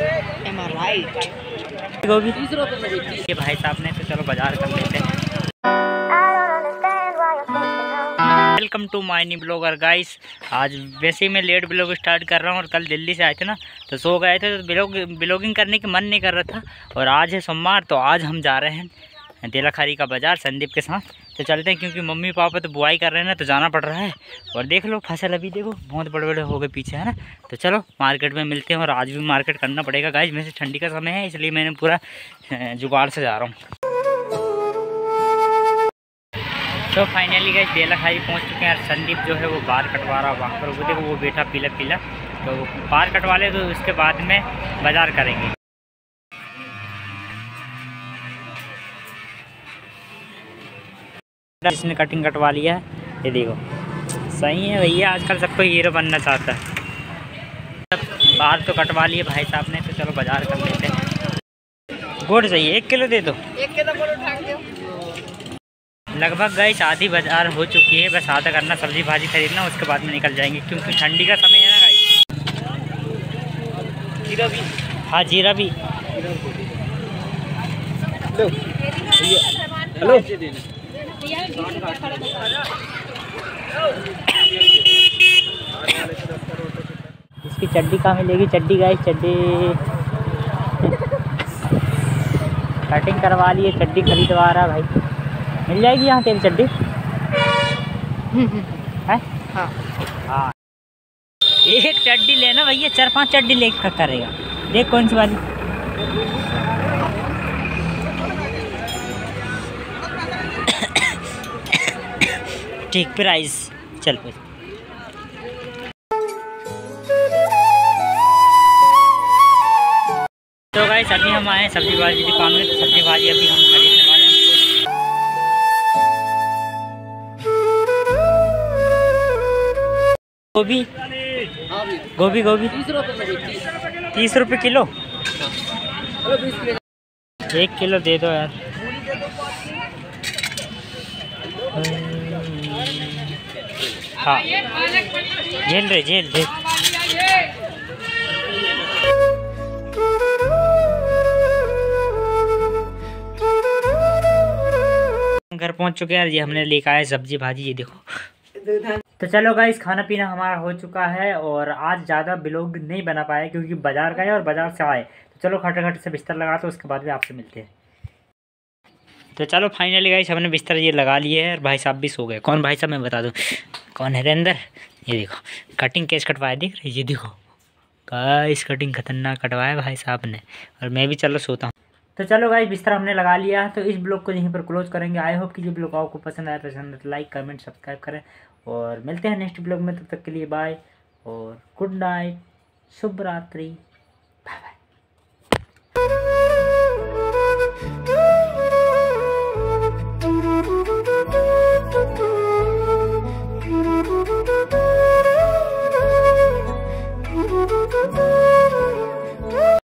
Am I right? ये भाई साहब ने, तो चलो बाजार कर लेते हैं। Welcome to my new blogger guys. आज वैसे ही मैं लेट ब्लॉग स्टार्ट कर रहा हूँ और कल दिल्ली से आए थे ना तो सो गए थे, तो ब्लॉगिंग करने का मन नहीं कर रहा था। और आज है सोमवार, तो आज हम जा रहे हैं देलाखारी का बाज़ार संदीप के साथ। तो चलते हैं, क्योंकि मम्मी पापा तो बुआई कर रहे हैं ना, तो जाना पड़ रहा है। और देख लो फसल अभी देखो बहुत बड़े बड़े हो गए पीछे, है ना। तो चलो मार्केट में मिलते हैं, और आज भी मार्केट करना पड़ेगा गाइस। वैसे ठंडी का समय है, इसलिए मैंने पूरा जुगाड़ से जा रहा हूँ। तो फाइनली गए देलाखारी पहुंच चुके हैं। संदीप जो है वो बाल कटवा रहा, वहाँ पर वो देखो वो बेटा पीला पीला, तो बाल कटवा ले, तो उसके बाद में बाज़ार करेंगे। इसने कटिंग कटवा लिया है, ये देखो सही है भैया। आजकल सबको हीरो बनना चाहता है। सब बाल तो कटवा लिए भाई साहब ने, तो चलो बाज़ार कर लेते हैं। गुड़ चाहिए 1 किलो दे दो। 1 किलो लगभग गई। आधी बाजार हो चुकी है, बस आधा करना, सब्जी भाजी खरीदना, उसके बाद में निकल जाएंगे, क्योंकि ठंडी का समय है ना गाइस। जीरा भी, हाँ जीरा भी। हेलो इसकी चड्डी कहाँ मिलेगी? चड्डी गाइस, चड्डी कटिंग करवा ली है, चड्डी खरीदवा रहा भाई। मिल जाएगी यहाँ तेल चड्डी है। हाँ एक चड्डी लेना भैया, 4-5 चड्डी ले करेगा। देख कौन सी वाली, ठीक प्राइस। चल फिर तो गाइस अभी हम आए सब्जी भाजी दुकान में, सब्जी भाजी अभी हम खरीदने वाले हैं। गोभी गोभी गोभी 30 रुपये किलो। 1 किलो दे दो यार। हाँ झेल रहे, झेल दे। घर पहुंच चुके हैं, ये हमने लेकर आया सब्जी भाजी, ये देखो। तो चलो गाइस खाना पीना हमारा हो चुका है, और आज ज़्यादा ब्लॉग नहीं बना पाया क्योंकि बाज़ार गए और बाज़ार से आए। तो चलो खटाखट से बिस्तर लगाते हैं, उसके बाद में आपसे मिलते हैं। तो चलो फाइनली गाइस हमने बिस्तर ये लगा लिए है, और भाई साहब भी सो गए। कौन भाई साहब मैं बता दूं, कौन है अंदर? ये देखो कटिंग केस कटवाया, देख रहे, ये देखो गाइस कटिंग खतरनाक कटवाया भाई साहब ने। और मैं भी चलो सोता हूँ। तो चलो गाइस बिस्तर हमने लगा लिया है, तो इस ब्लॉग को यहीं पर क्लोज करेंगे। आई होप कि ये ब्लॉग आपको पसंद आया। पसंद है तो लाइक कमेंट सब्सक्राइब करें, और मिलते हैं नेक्स्ट ब्लॉग में। तब तक के लिए बाय और गुड नाइट, शुभ रात्रि, बाय बाय।